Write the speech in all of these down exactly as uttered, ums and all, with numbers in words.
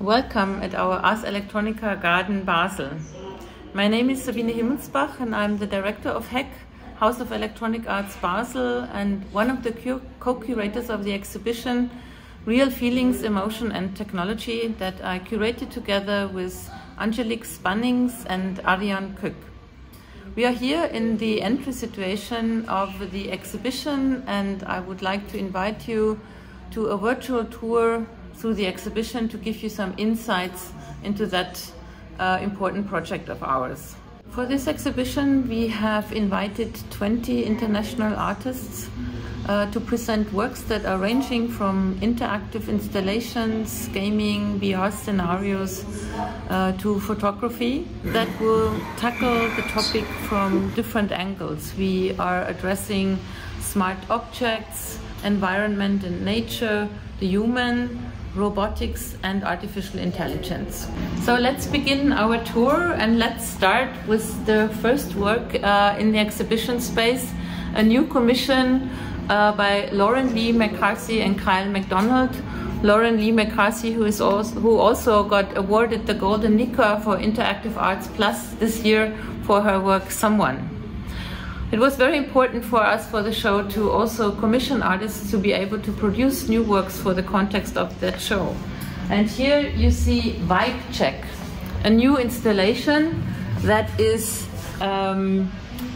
Welcome at our Ars Electronica Garden Basel. My name is Sabine Himmelsbach and I'm the director of H E C, House of Electronic Arts Basel, and one of the co-curators of the exhibition Real Feelings, Emotion and Technology that I curated together with Angelique Spannings and Ariane Koek. We are here in the entry situation of the exhibition and I would like to invite you to a virtual tour through the exhibition to give you some insights into that uh, important project of ours. For this exhibition we have invited twenty international artists uh, to present works that are ranging from interactive installations, gaming, V R scenarios uh, to photography that will tackle the topic from different angles. We are addressing smart objects, environment and nature, the human, robotics and artificial intelligence. So let's begin our tour and let's start with the first work uh, in the exhibition space, a new commission uh, by Lauren Lee McCarthy and Kyle McDonald. Lauren Lee McCarthy, who, is also, who also got awarded the Golden Nica for Interactive Arts Plus this year for her work Someone. It was very important for us for the show to also commission artists to be able to produce new works for the context of that show. And here you see Vibe Check, a new installation that is um,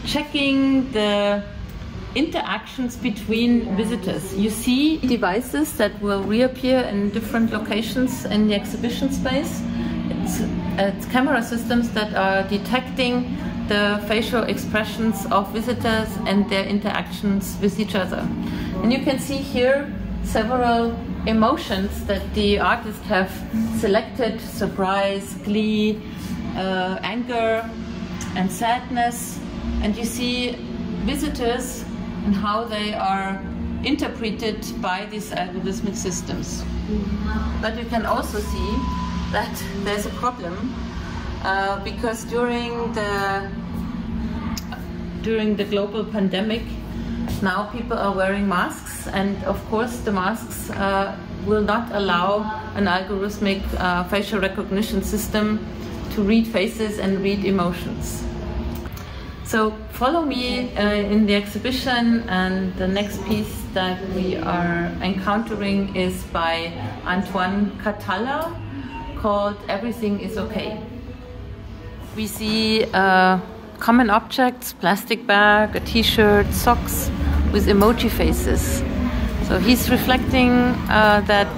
checking the interactions between visitors. You see devices that will reappear in different locations in the exhibition space. It's, it's camera systems that are detecting the facial expressions of visitors and their interactions with each other. And you can see here several emotions that the artists have selected: surprise, glee, uh, anger and sadness. And you see visitors and how they are interpreted by these algorithmic systems. But you can also see that there's a problem. Uh, because during the during the global pandemic, now people are wearing masks, and of course the masks uh, will not allow an algorithmic uh, facial recognition system to read faces and read emotions. So follow me uh, in the exhibition, and the next piece that we are encountering is by Antoine Catala, called Everything is Okay. We see uh, common objects, plastic bag, a t-shirt, socks with emoji faces. So he's reflecting uh, that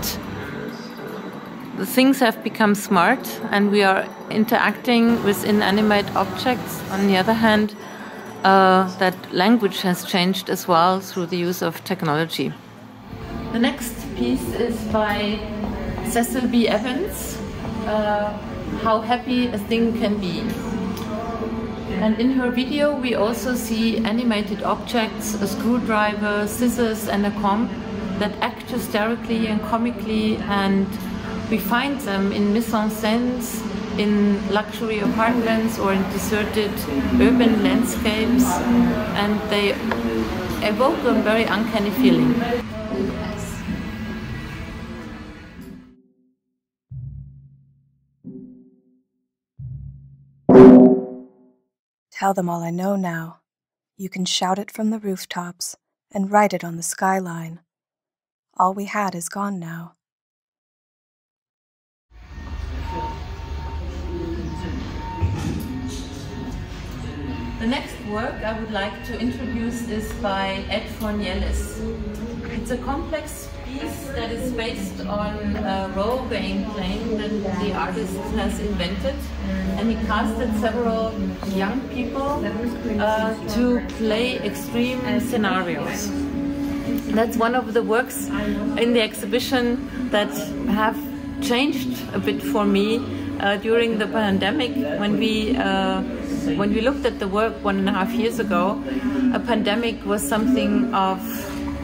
the things have become smart and we are interacting with inanimate objects. On the other hand, uh, that language has changed as well through the use of technology. The next piece is by Cécile B. Evans. Uh, How happy a thing can be. And in her video we also see animated objects, a screwdriver, scissors and a comb that act hysterically and comically, and we find them in mise-en-scènes, in luxury apartments or in deserted urban landscapes, and they evoke a very uncanny feeling. Tell them all I know now. You can shout it from the rooftops and write it on the skyline. All we had is gone now. The next work I would like to introduce is by Ed Fornieles. It's a complex piece that is based on a role-playing plane that the artist has invented, and he casted several young people uh, to play extreme scenarios. That's one of the works in the exhibition that have changed a bit for me uh, during the pandemic. When we uh, when we looked at the work one and a half years ago, a pandemic was something of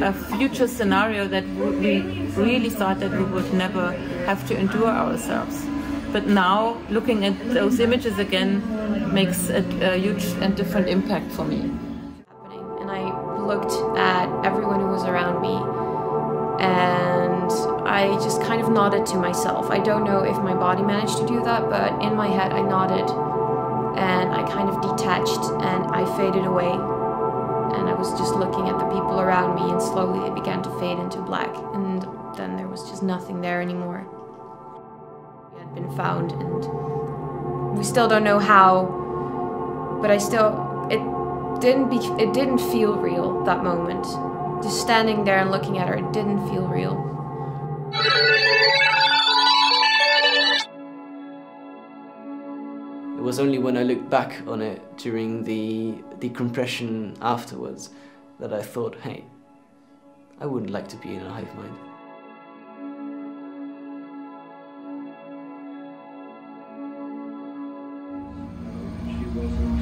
a future scenario that we really thought that we would never have to endure ourselves. But now, looking at those images again makes a, a huge and different impact for me. And I looked at everyone who was around me, and I I just kind of nodded to myself. I don't know if my body managed to do that, but in my head I nodded and I kind of detached and I faded away. And I was just looking at the people around me, and slowly it began to fade into black, and then there was just nothing there anymore. It had been found, and we still don't know how, but I still, it didn't be, it didn't feel real that moment. Just standing there and looking at her, it didn't feel real. It was only when I looked back on it during the decompression afterwards that I thought, hey, I wouldn't like to be in a hive mind.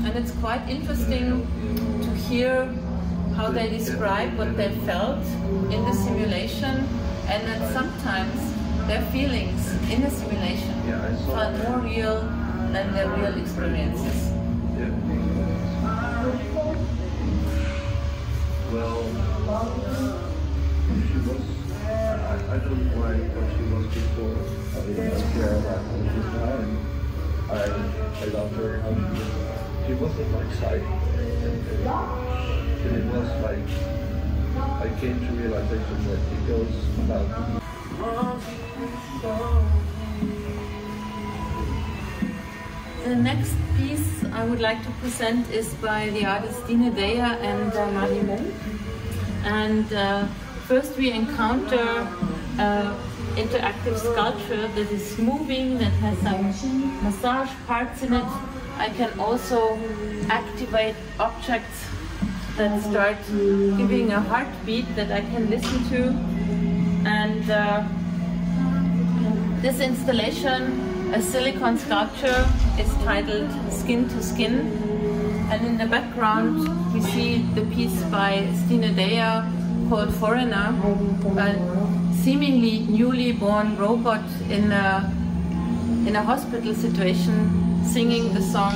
And it's quite interesting to hear how they describe what they felt in the simulation, and that sometimes their feelings in the simulation felt more real than their real experiences. Well, she was, I don't know what she was before. I didn't care about her. I loved her. She wasn't my side. And it was like, I came to realization that it goes about. The next piece I would like to present is by the artists Stine Deja and uh, Marie Munk. And uh, first we encounter uh, interactive sculpture that is moving, that has some massage parts in it. I can also activate objects that start giving a heartbeat that I can listen to. And uh, this installation, a silicon sculpture, is titled Skin to Skin. And in the background we see the piece by Stine Deja called Foreigner, a seemingly newly born robot in a, in a hospital situation singing the song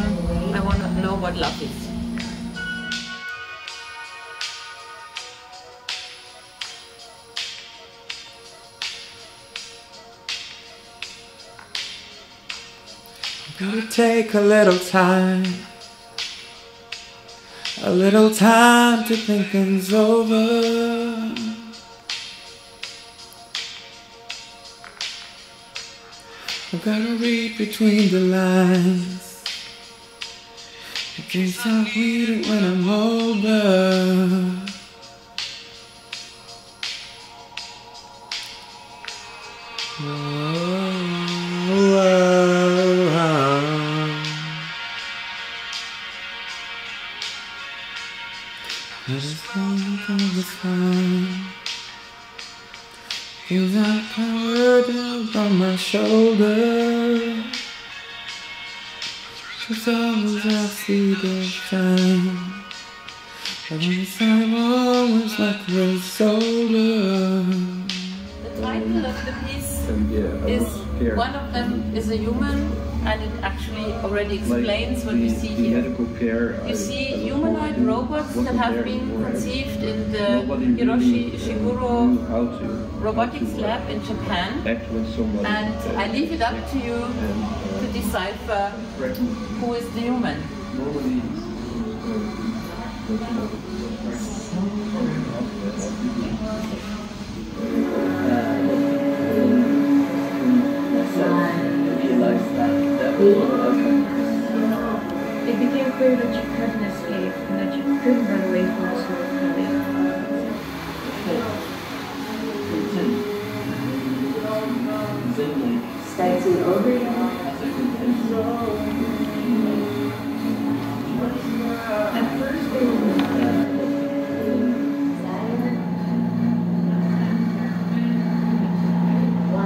I Want to Know What Love Is. Gonna take a little time, a little time to think things over. I'm gonna read between the lines. I guess I'll read it when I'm older. Feel that power down on my shoulder, 'cause always I see the shine. And this I'm always like the soldier. The title of the piece is, one of them is a human, and it actually already explains what you see here. You see humanoid robots that have been conceived in the Hiroshi Shiguro robotics lab in Japan. And I leave it up to you to decipher who is the human. It became clear that you couldn't escape and that you couldn't run away from us who were coming. Stancing over you. At first they were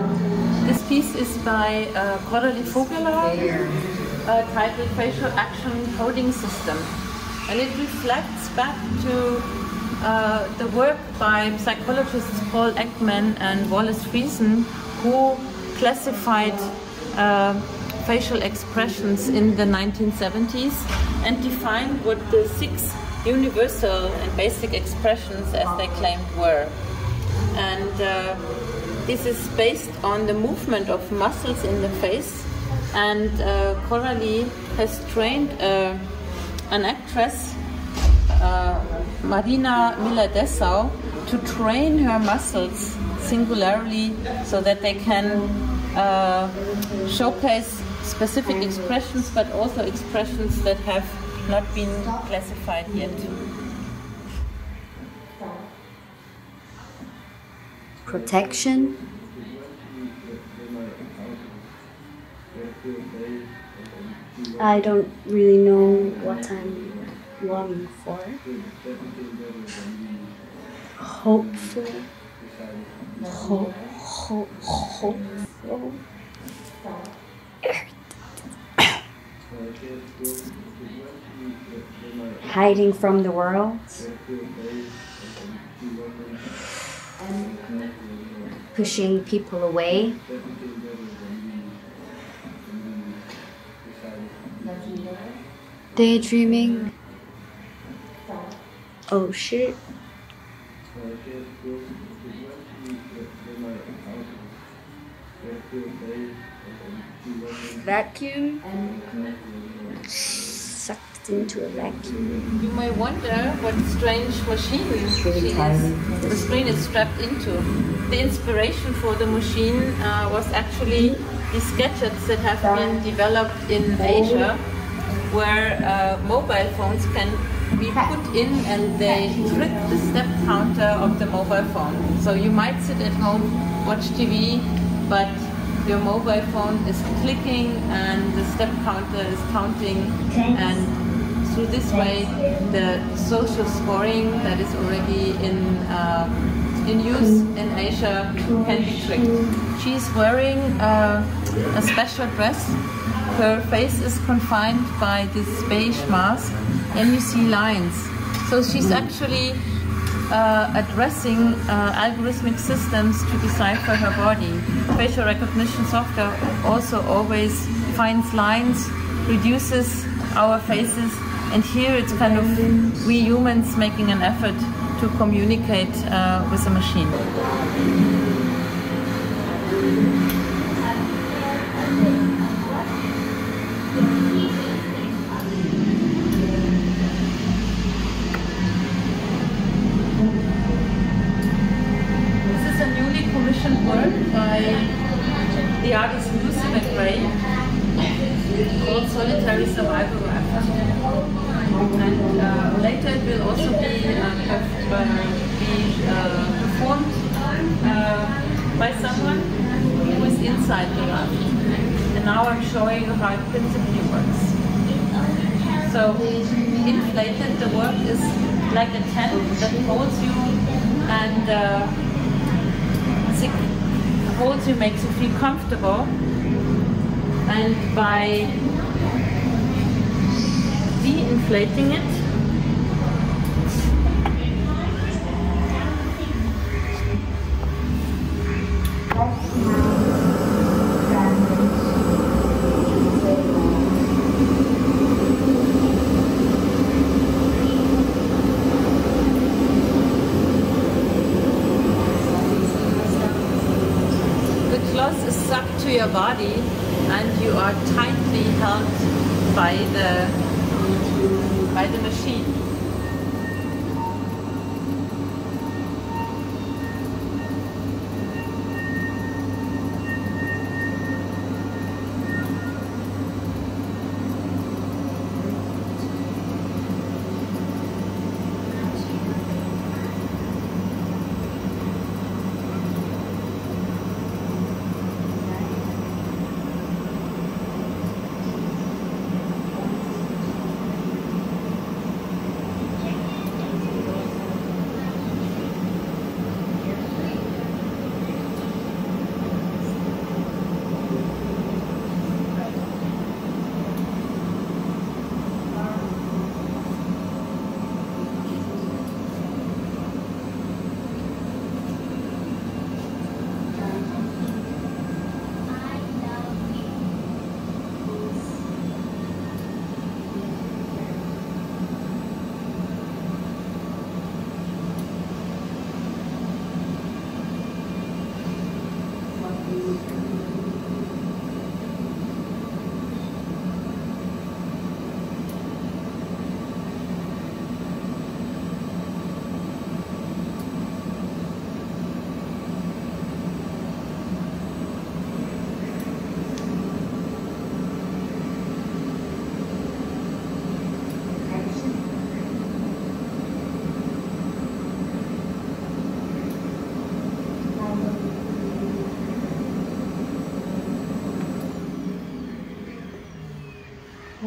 silent. This piece is by uh, Coralie Vogelaar, Uh, titled Facial Action Coding System, and it reflects back to uh, the work by psychologists Paul Ekman and Wallace Friesen, who classified uh, facial expressions in the nineteen seventies and defined what the six universal and basic expressions, as they claimed, were. And uh, This is based on the movement of muscles in the face, and uh, Coralie has trained uh, an actress, uh, Marina Miladesau, to train her muscles singularly so that they can uh, showcase specific expressions, but also expressions that have not been classified yet. Protection, I don't really know what I'm longing for. Hopeful, ho ho hopeful. Hiding from the world. Pushing people away. Daydreaming. Oh shit. Vacuum. Sucked into a vacuum. You may wonder what strange machinery really the screen is strapped into. The inspiration for the machine uh, was actually the sketches that have been developed in Asia, where uh, mobile phones can be put in and they trick the step counter of the mobile phone. So you might sit at home, watch T V, but your mobile phone is clicking and the step counter is counting, and through this way the social scoring that is already in uh, in use in Asia can be tricked. She's wearing uh, a special dress. Her face is confined by this beige mask and you see lines. So she's actually Uh, addressing uh, algorithmic systems to decipher her body. Facial recognition software also always finds lines, reduces our faces, and here it's kind of we humans making an effort to communicate uh, with a machine. Comfortable, and by de-inflating it body, and you are tightly held by the by the machine.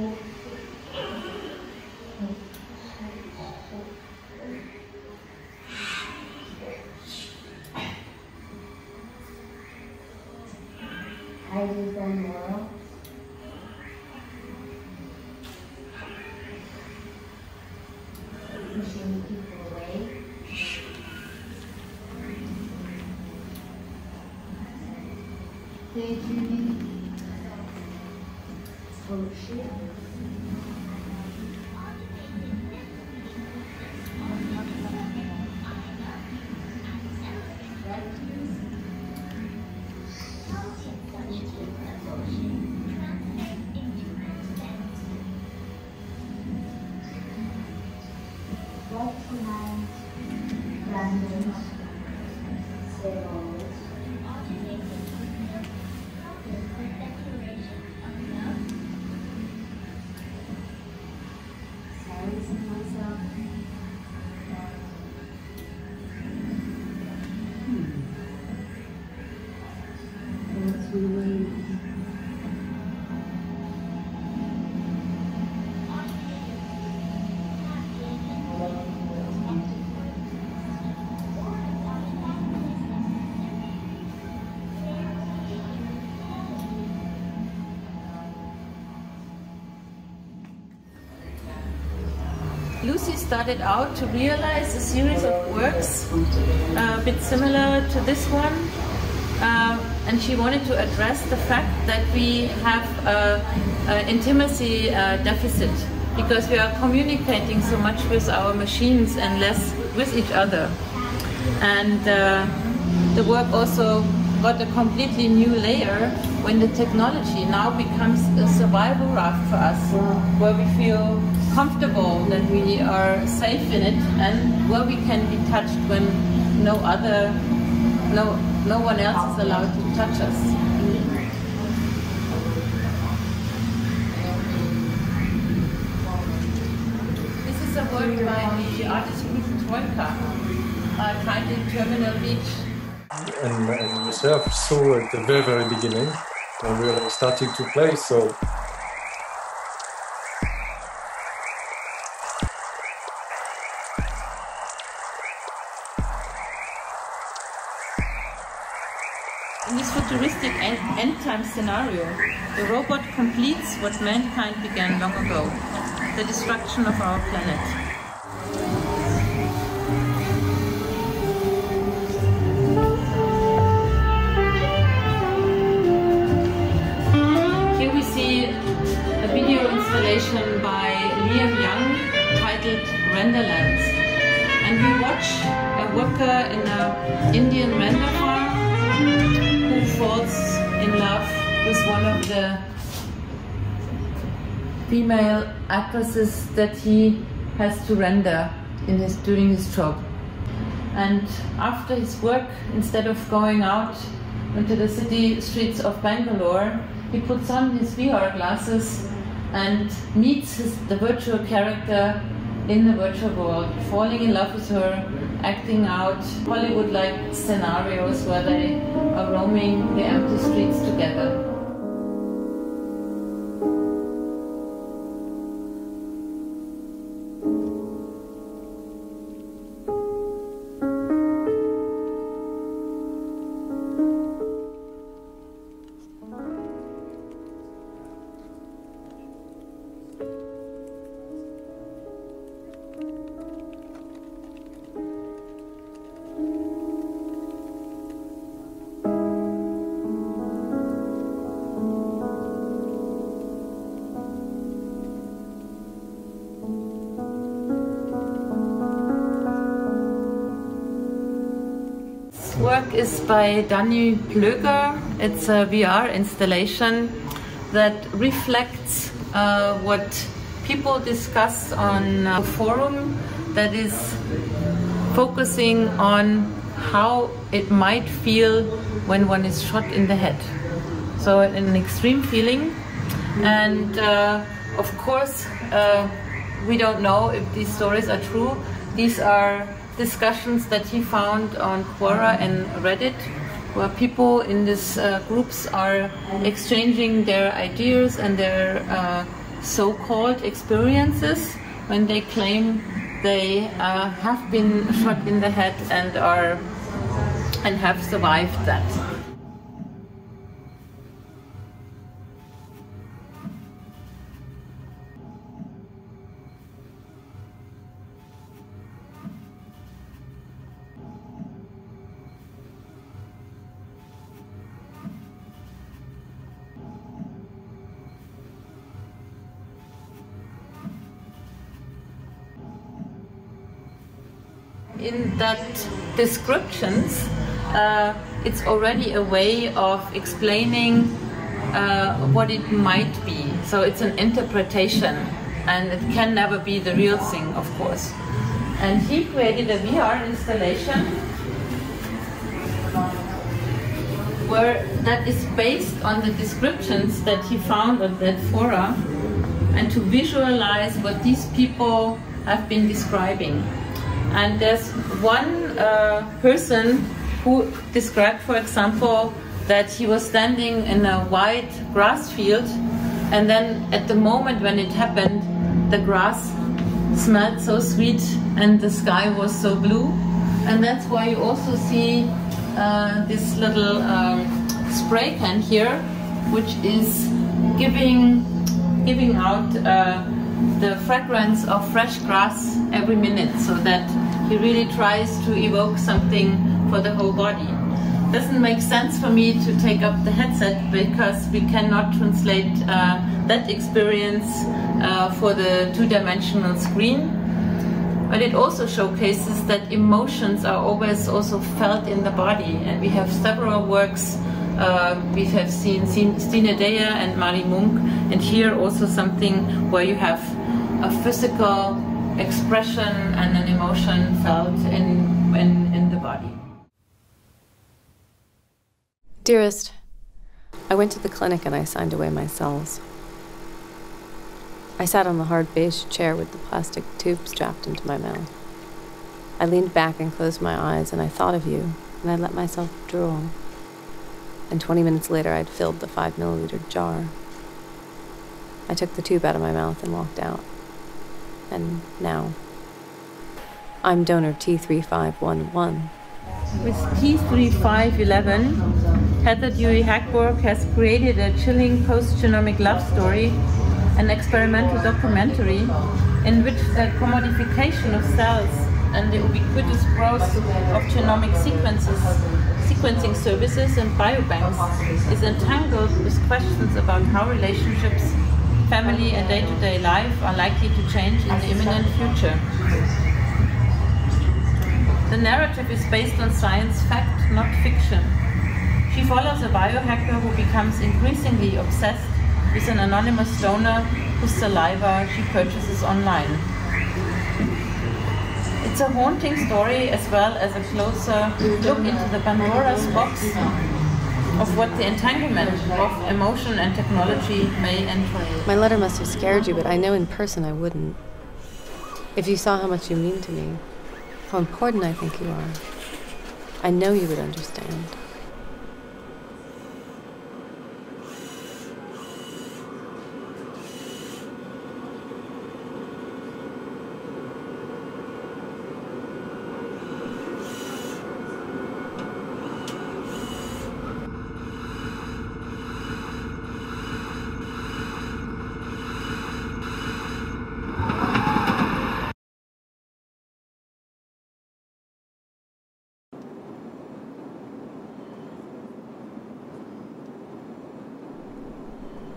I do Bangalore. Pushing people away. Daydreaming. Bullshit. Lucy started out to realize a series of works, uh, a bit similar to this one, uh, and she wanted to address the fact that we have an intimacy uh, deficit, because we are communicating so much with our machines and less with each other. And uh, the work also got a completely new layer when the technology now becomes a survival raft for us, where we feel comfortable, that we are safe in it, and where we can be touched when no other, no, no one else is allowed to touch us. This is a work by the artist group Troika, uh, titled Terminal Beach. And, and myself saw at the very, very beginning when we were starting to play, so in this futuristic end, end time scenario, the robot completes what mankind began long ago, the destruction of our planet. By Liam Young, titled Renderlands, and we watch a worker in an Indian render farm who falls in love with one of the female actresses that he has to render in his during his job. And after his work, instead of going out into the city streets of Bangalore, he puts on his V R glasses and meets his, the virtual character in the virtual world, falling in love with her, acting out Hollywood-like scenarios where they are roaming the empty streets together. Is by Dani Plöger. It's a V R installation that reflects uh, what people discuss on a forum that is focusing on how it might feel when one is shot in the head. So an extreme feeling, and uh, of course uh, we don't know if these stories are true. These are discussions that he found on Quora and Reddit, where people in these uh, groups are exchanging their ideas and their uh, so-called experiences when they claim they uh, have been shot in the head and are and have survived that. In that descriptions, uh, it's already a way of explaining uh, what it might be. So it's an interpretation, and it can never be the real thing, of course. And he created a V R installation where that is based on the descriptions that he found on that Quora, and to visualize what these people have been describing. And there's one uh, person who described, for example, that he was standing in a wide grass field, and then at the moment when it happened, the grass smelled so sweet and the sky was so blue. And that's why you also see uh, this little um, spray can here, which is giving, giving out uh, the fragrance of fresh grass every minute, so that he really tries to evoke something for the whole body. Doesn't make sense for me to take up the headset because we cannot translate uh, that experience uh, for the two-dimensional screen. But it also showcases that emotions are always also felt in the body, and we have several works. Uh, we have seen Stine Deja and Marie Munk, and here also something where you have a physical expression and an emotion felt in, in, in the body. Dearest, I went to the clinic and I signed away my cells. I sat on the hard beige chair with the plastic tube strapped into my mouth. I leaned back and closed my eyes, and I thought of you, and I let myself drool. And twenty minutes later, I'd filled the five milliliter jar. I took the tube out of my mouth and walked out. And now, I'm donor T three five one one. With T three five one one, Heather Dewey Hackborg has created a chilling post-genomic love story, an experimental documentary in which the commodification of cells and the ubiquitous growth of genomic sequences, sequencing services and biobanks is entangled with questions about how relationships, family and day-to-day life are likely to change in the imminent future. The narrative is based on science fact, not fiction. She follows a biohacker who becomes increasingly obsessed with an anonymous donor whose saliva she purchases online. It's a haunting story as well as a closer look into the Pandora's box of what the entanglement of emotion and technology may entail. My letter must have scared you, but I know in person I wouldn't. If you saw how much you mean to me, how important I think you are, I know you would understand.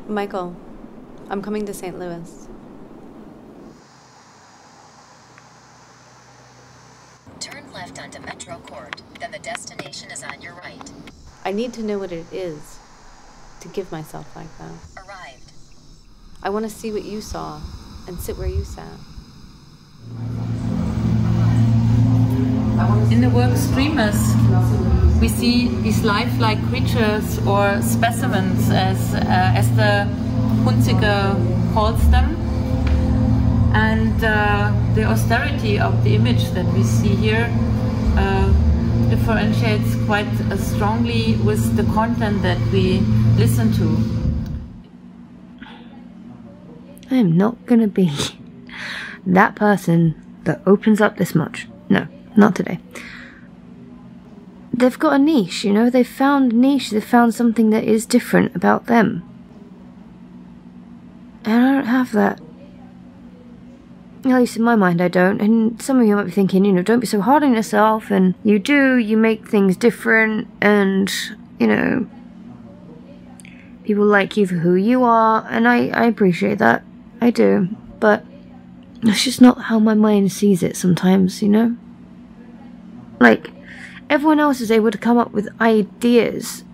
Michael, I'm coming to Saint Louis. Turn left onto Metro Court, then the destination is on your right. I need to know what it is to give myself like that. Arrived. I want to see what you saw and sit where you sat. In the work Streamers, we see these lifelike creatures or specimens, as, uh, as the Hunziker calls them. And uh, the austerity of the image that we see here uh, differentiates quite uh, strongly with the content that we listen to. I am not gonna be that person that opens up this much. No, not today. They've got a niche, you know, they've found a niche, they've found something that is different about them. And I don't have that. At least in my mind I don't, and some of you might be thinking, you know, don't be so hard on yourself, and you do, you make things different, and, you know, people like you for who you are, and I, I appreciate that, I do, but it's just not how my mind sees it sometimes, you know? Like, everyone else is able to come up with ideas.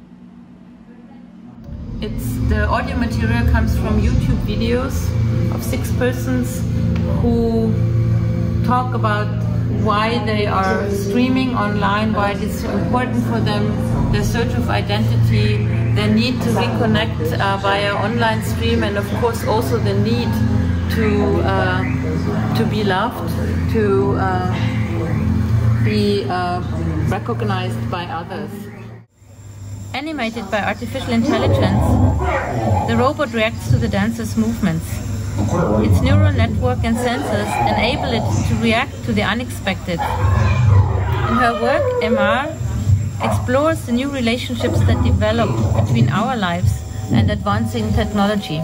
It's the audio material comes from YouTube videos of six persons who talk about why they are streaming online, why it is important for them, their search of identity, their need to reconnect uh, via online stream, and of course also the need to uh, to be loved, to uh, be uh, recognized by others. Animated by artificial intelligence, the robot reacts to the dancer's movements. Its neural network and sensors enable it to react to the unexpected. In her work, M R explores the new relationships that develop between our lives and advancing technology.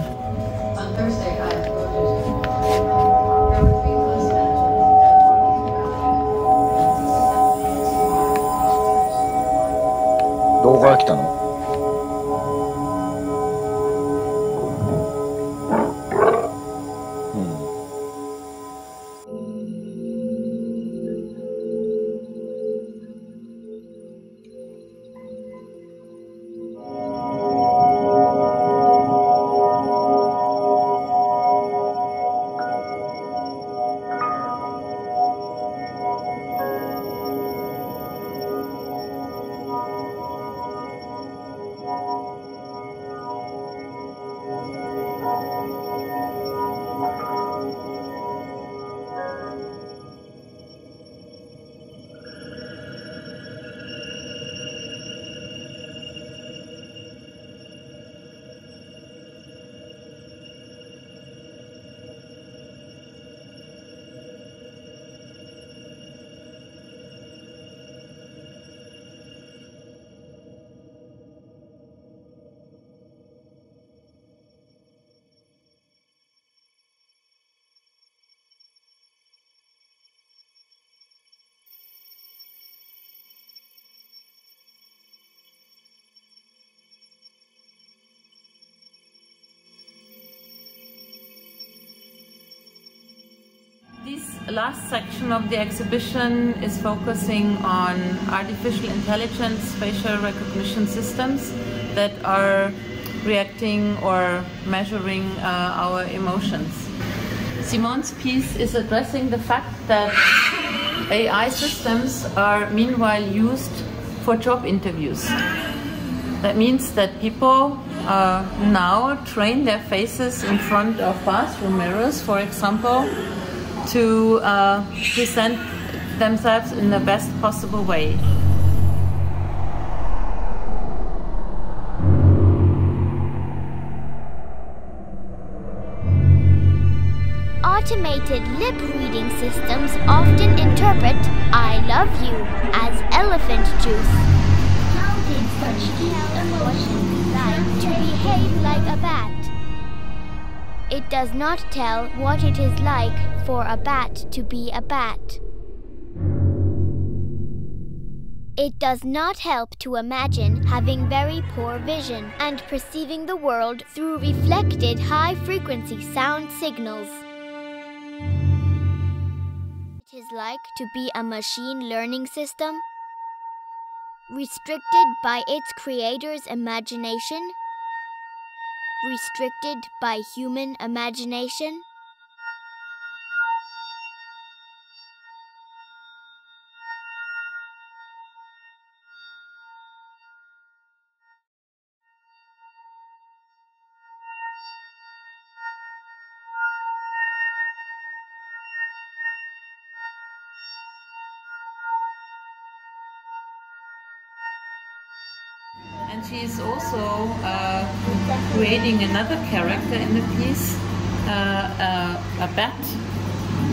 This last section of the exhibition is focusing on artificial intelligence facial recognition systems that are reacting or measuring uh, our emotions. Simone's piece is addressing the fact that A I systems are meanwhile used for job interviews. That means that people uh, now train their faces in front of bathroom mirrors, for example, to uh, present themselves in the best possible way. Automated lip reading systems often interpret "I love you" as elephant juice. How did such deep emotions decide to behave like a bat? It does not tell what it is like for a bat to be a bat. It does not help to imagine having very poor vision and perceiving the world through reflected high-frequency sound signals. It is like to be a machine learning system, restricted by its creator's imagination, restricted by human imagination. She's also uh, creating another character in the piece uh, a, a bat,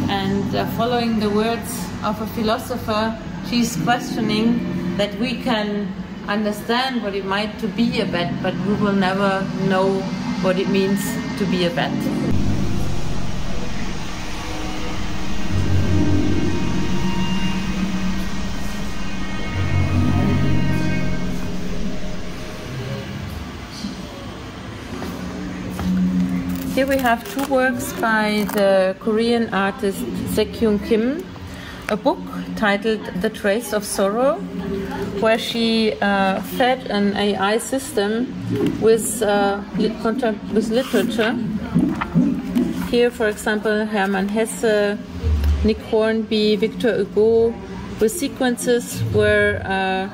and uh, following the words of a philosopher, she's questioning that we can understand what it might to be a bat, but we will never know what it means to be a bat. Here we have two works by the Korean artist Seokyung Kim, a book titled The Trace of Sorrow, where she uh, fed an A I system with, uh, lit with literature. Here, for example, Hermann Hesse, Nick Hornby, Victor Hugo, with sequences where uh,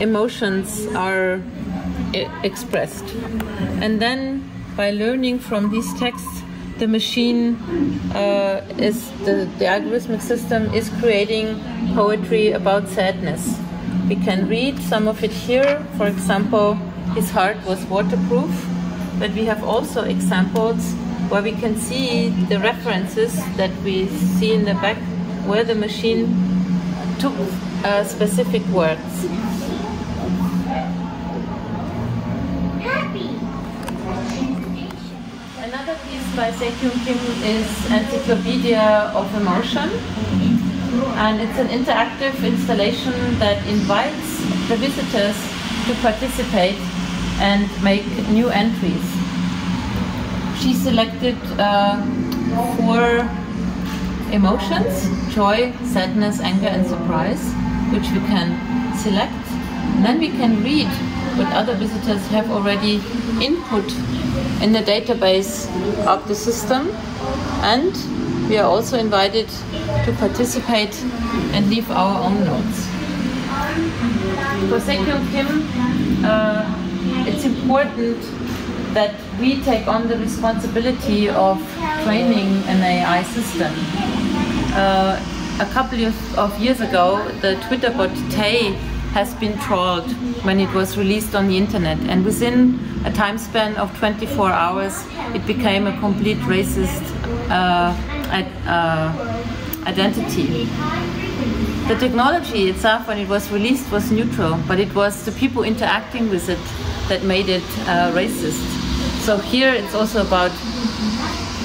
emotions are e expressed. And then, by learning from these texts, the machine uh, is the, the algorithmic system is creating poetry about sadness. We can read some of it here. For example, his heart was waterproof, but we have also examples where we can see the references that we see in the back, where the machine took uh, specific words. By Seokyung Kim is Encyclopedia of Emotion, and it's an interactive installation that invites the visitors to participate and make new entries. She selected uh, four emotions: joy, sadness, anger and surprise, which we can select. Then we can read what other visitors have already input in the database of the system, and we are also invited to participate and leave our own notes. For Seokyung Kim, uh, it's important that we take on the responsibility of training an A I system. Uh, a couple of years ago, the Twitter bot Tay has been trolled when it was released on the internet, and within a time span of twenty-four hours it became a complete racist uh, ad, uh, identity. The technology itself, when it was released, was neutral, but it was the people interacting with it that made it uh, racist. So here it's also about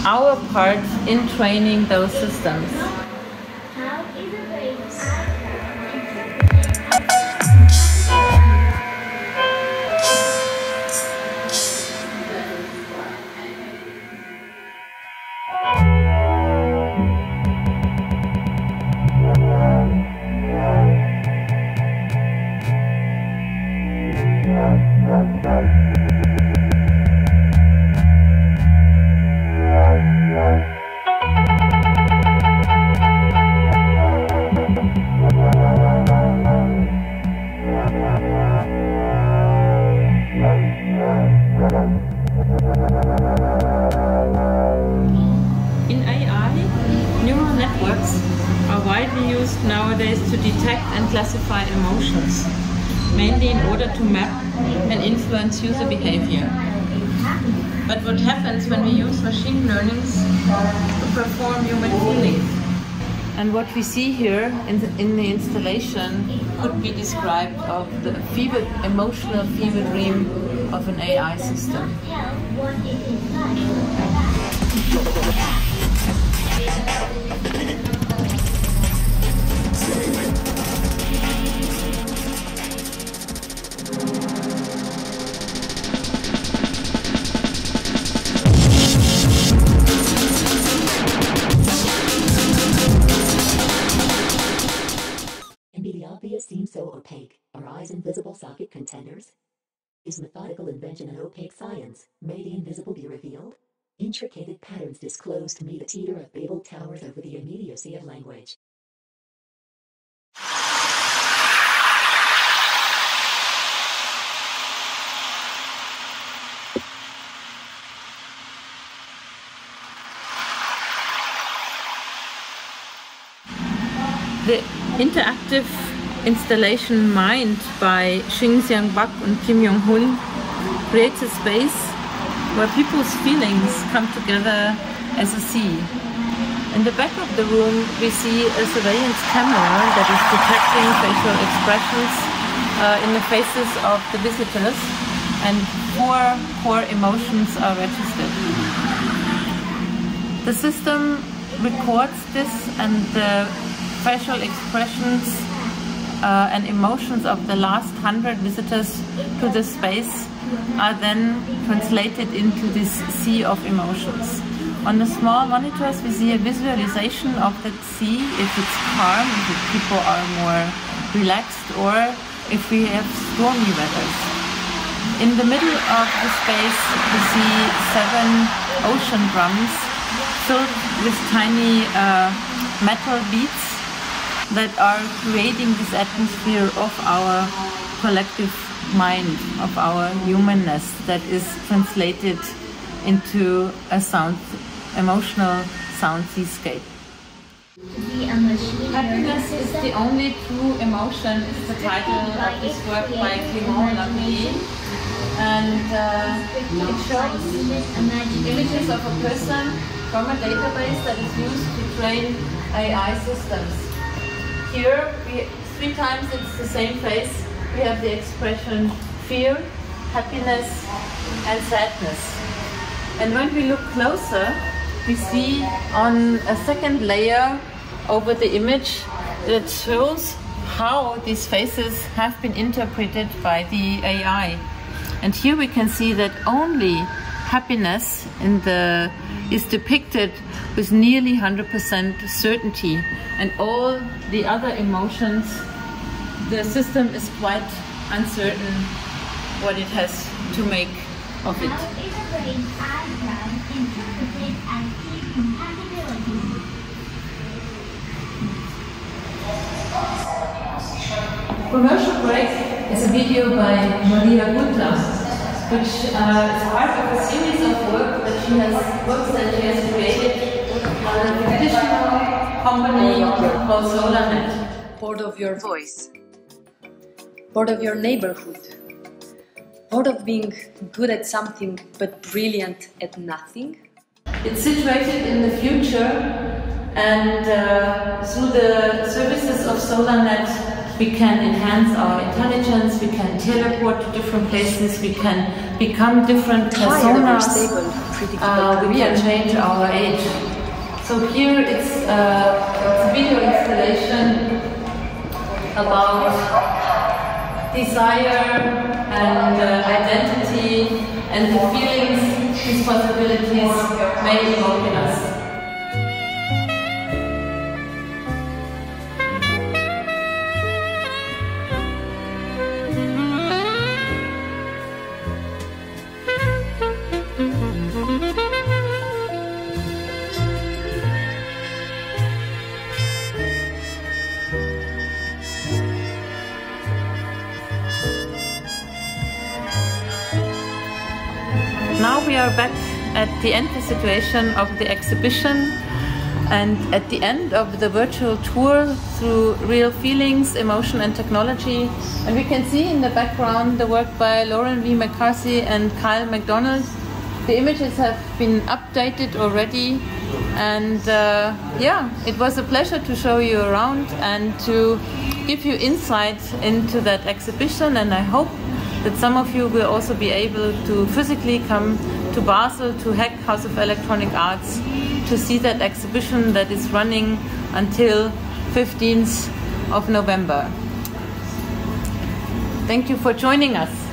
our part in training those systems. User behavior. But what happens when we use machine learning to perform human feelings? And what we see here in the, in the installation could be described of the fever, emotional fever dream of an A I system. Socket contenders? Is methodical invention an opaque science? May the invisible be revealed? Intricated patterns disclosed to me the teeter of Babel towers over the immediacy of language. The interactive installation Mind by Xing Xiang Bak and Kim Yong-hun creates a space where people's feelings come together as a sea. In the back of the room, we see a surveillance camera that is detecting facial expressions uh, in the faces of the visitors, and four core emotions are registered. The system records this, and the facial expressions uh, and emotions of the last hundred visitors to the space are then translated into this sea of emotions. On the small monitors, we see a visualization of that sea, if it's calm, if people are more relaxed, or if we have stormy weathers. In the middle of the space, we see seven ocean drums filled with tiny uh, metal beats that are creating this atmosphere of our collective mind, of our humanness, that is translated into a sound, emotional sound seascape. Happiness is the only true emotion is the title of this work by Kim. And uh, it shows images of a person from a database that is used to train A I systems. Here, we, three times it's the same face. We have the expression fear, happiness, and sadness. And when we look closer, we see on a second layer over the image that shows how these faces have been interpreted by the A I. And here we can see that only happiness in the, is depicted with nearly one hundred percent certainty. And all the other emotions, the system is quite uncertain what it has to make of it. Commercial Break is a video by Maria Gutler, which uh, is part of a series of work that she has, works that she has created on a traditional company called SolarNet. Board of your voice, board of your neighborhood, board of being good at something but brilliant at nothing. It's situated in the future, and uh, through the services of SolarNet, we can enhance our intelligence, we can teleport to different places, we can become different personas, uh, we can change our age. So here it's, uh, it's a video installation about desire and uh, identity and the feelings these possibilities may evoke in us. We are back at the end of the situation of the exhibition, and at the end of the virtual tour through real feelings, emotion and technology. And we can see in the background the work by Lauren Lee McCarthy and Kyle McDonald. The images have been updated already, and uh, yeah, it was a pleasure to show you around and to give you insight into that exhibition, and I hope that some of you will also be able to physically come to Basel, to H E C, House of Electronic Arts, to see that exhibition that is running until fifteenth of November. Thank you for joining us.